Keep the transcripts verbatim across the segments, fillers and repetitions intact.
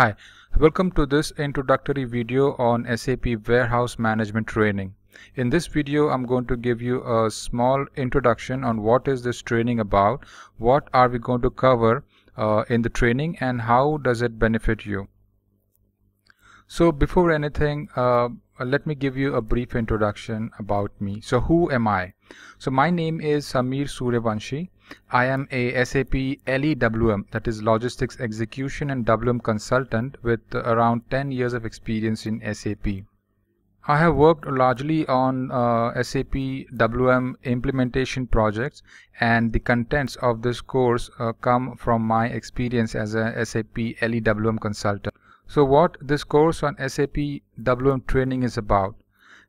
Hi, welcome to this introductory video on S A P Warehouse Management Training. In this video, I'm going to give you a small introduction on what is this training about, what are we going to cover uh, in the training, and how does it benefit you. So before anything, uh, let me give you a brief introduction about me. So who am I? So my name is Samir Suryavanshi. I am a S A P L E W M, that is Logistics Execution and W M Consultant with around ten years of experience in S A P. I have worked largely on uh, S A P W M implementation projects, and the contents of this course uh, come from my experience as a S A P L E W M Consultant. So what this course on S A P W M training is about?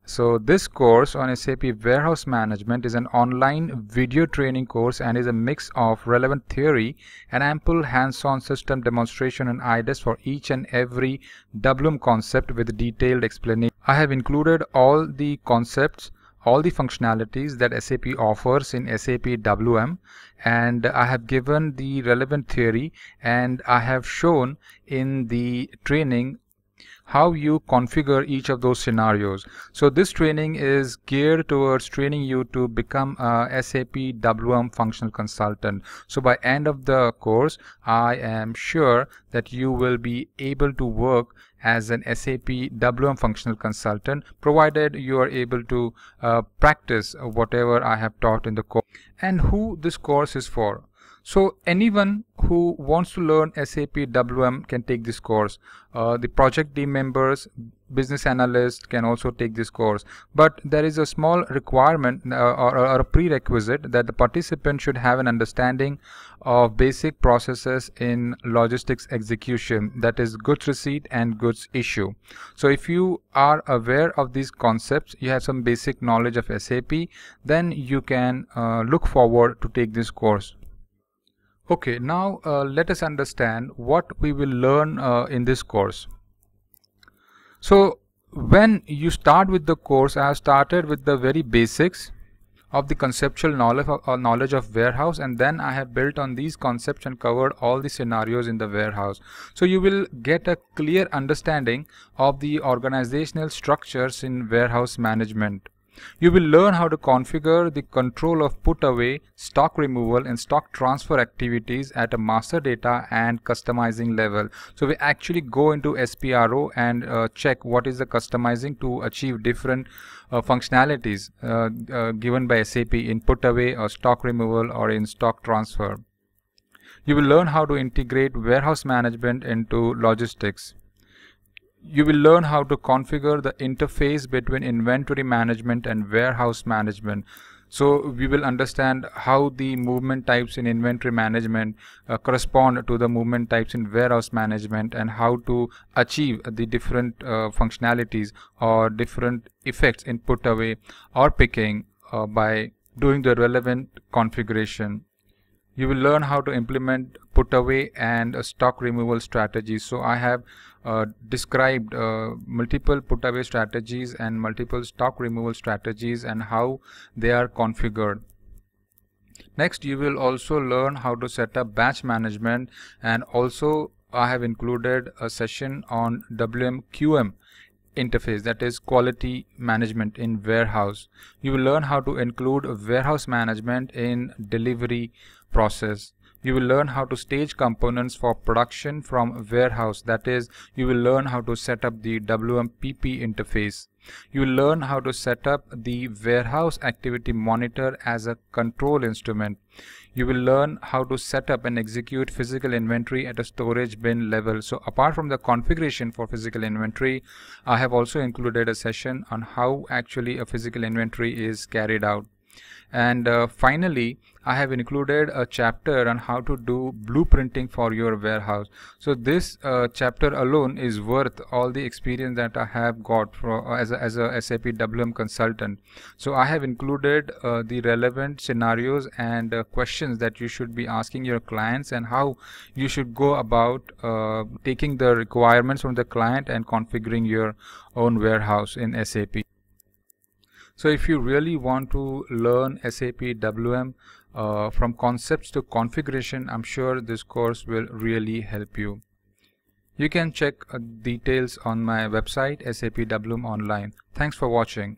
So this course on S A P Warehouse Management is an online video training course and is a mix of relevant theory and ample hands-on system demonstration and I D E S for each and every W M concept with detailed explanation. I have included all the concepts, all the functionalities that S A P offers in S AP W M, and I have given the relevant theory, and I have shown in the training how you configure each of those scenarios. So this training is geared towards training you to become a S A P W M functional consultant. So by end of the course, I am sure that you will be able to work as an S A P W M functional consultant, provided you are able to uh, practice whatever I have taught in the course. And who this course is for? So anyone who wants to learn S A P W M can take this course. Uh, the project team members, business analysts can also take this course. But there is a small requirement uh, or, or a prerequisite that the participant should have an understanding of basic processes in logistics execution, that is goods receipt and goods issue. So if you are aware of these concepts, you have some basic knowledge of S A P, then you can uh, look forward to take this course. Okay, now uh, let us understand what we will learn uh, in this course. So when you start with the course, I have started with the very basics of the conceptual knowledge of, uh, knowledge of warehouse, and then I have built on these concepts and covered all the scenarios in the warehouse. So you will get a clear understanding of the organizational structures in warehouse management. You will learn how to configure the control of put away, stock removal and stock transfer activities at a master data and customizing level. So we actually go into S P R O and uh, check what is the customizing to achieve different uh, functionalities uh, uh, given by S A P in put away or stock removal or in stock transfer. You will learn how to integrate warehouse management into logistics. You will learn how to configure the interface between inventory management and warehouse management. So we will understand how the movement types in inventory management uh, correspond to the movement types in warehouse management, and how to achieve the different uh, functionalities or different effects in put away or picking uh, by doing the relevant configuration. You will learn how to implement put away and a stock removal strategy. So I have uh, described uh, multiple put away strategies and multiple stock removal strategies and how they are configured. Next, you will also learn how to set up batch management, and also I have included a session on W M Q M interface, that is quality management in warehouse. You will learn how to include warehouse management in delivery process. You will learn how to stage components for production from warehouse, that is, you will learn how to set up the W M P P interface. You will learn how to set up the warehouse activity monitor as a control instrument. You will learn how to set up and execute physical inventory at a storage bin level. So apart from the configuration for physical inventory, I have also included a session on how actually a physical inventory is carried out. And uh, finally, I have included a chapter on how to do blueprinting for your warehouse. So this uh, chapter alone is worth all the experience that I have got for, uh, as, a, as a S A P W M consultant. So I have included uh, the relevant scenarios and uh, questions that you should be asking your clients, and how you should go about uh, taking the requirements from the client and configuring your own warehouse in S A P. So if you really want to learn S A P W M uh, from concepts to configuration, I'm sure this course will really help you. You can check details on my website S A P W M Online. Thanks for watching.